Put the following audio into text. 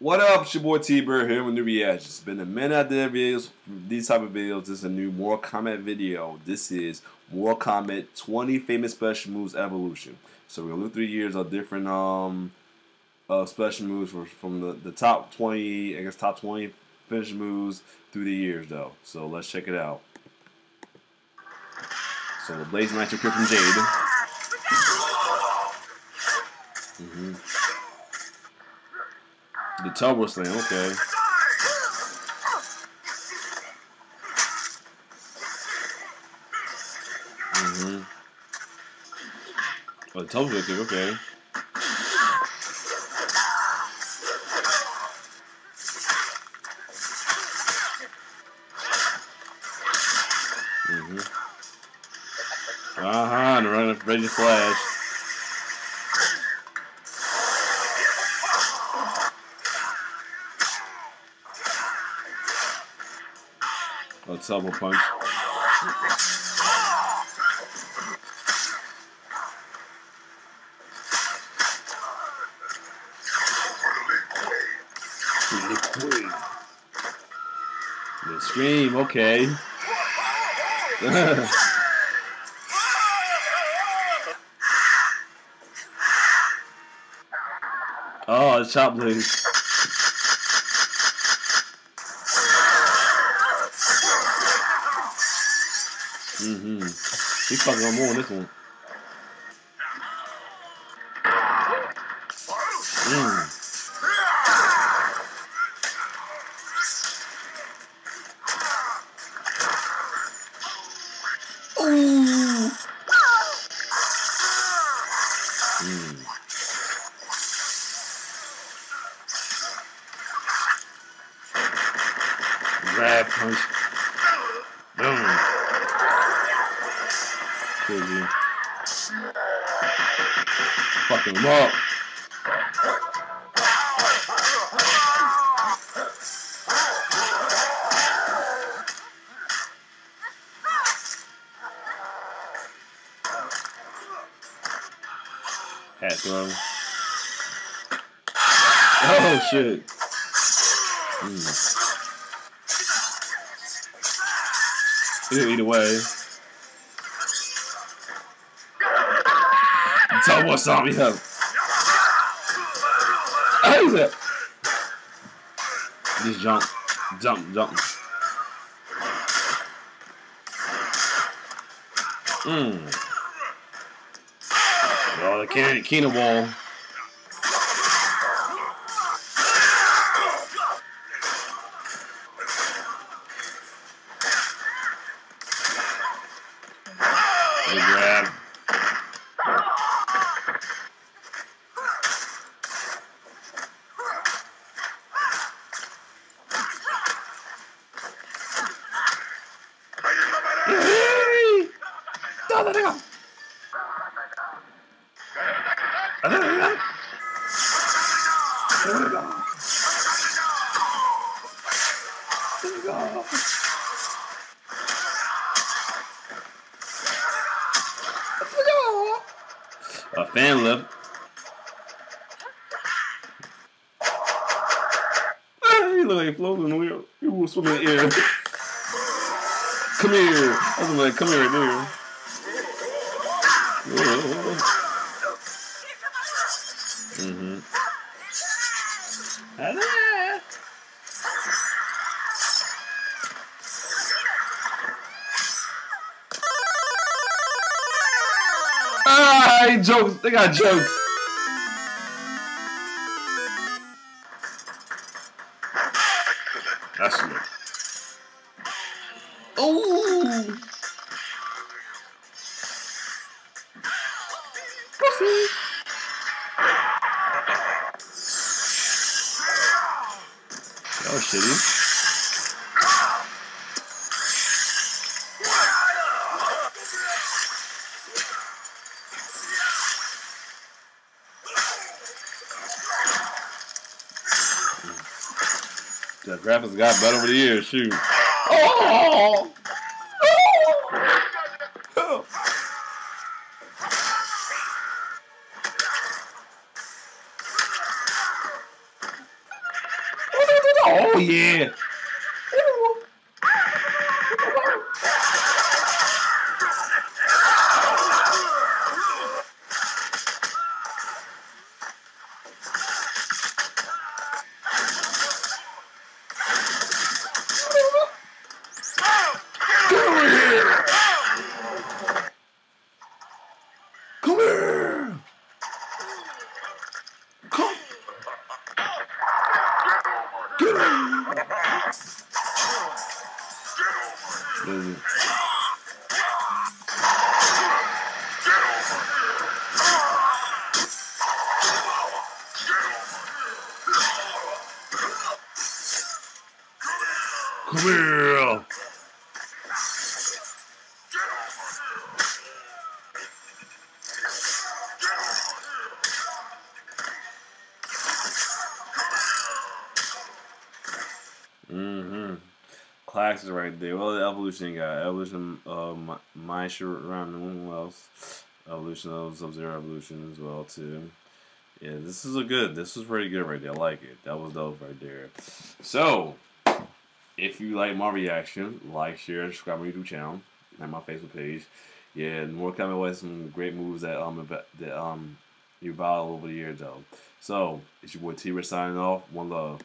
What up, it's your boy T Bird here with new reactions. It's been a minute I did videos, these type of videos. This is a new Mortal Kombat video. This is Mortal Kombat 20 Famous Special Moves Evolution. So we're gonna look through years of different special moves from the top 20, I guess top 20 finish moves through the years though. So let's check it out. So the Blazing Nitro Kick from Jade. The Turbo Slam, okay. Oh, the Turbo Kick, okay. Aha, the Raging Flash. Oh, double punch. The scream, okay. Oh, it's chop blade. He's fucking on more on this one. Grab punch. Boom. Crazy. Fucking him up. Hat throw. Oh shit. Either way. Tell what zombie have. How's that? Just jump. Oh, the Kena wall. Grab. A fan lift. He look like he floating in the wheel. He was swimming in the air. Come here. I was like, come here right there. Ah, jokes. They got jokes. That's me. Oh. That was shitty. The graphics got better over the years, shoot. Oh! Oh! Oh, yeah. Come here. Classes right there. Well, the evolution guy, evolution of my shirt around the moon. Well, evolution of Sub-Zero evolution as well too. Yeah, this is a good. This was pretty good right there. I like it. That was dope right there. So, if you like my reaction, like, share, subscribe to my YouTube channel and my Facebook page. Yeah, and more coming with some great moves that you buy over the year though. So it's your boy T-Rex signing off. One love.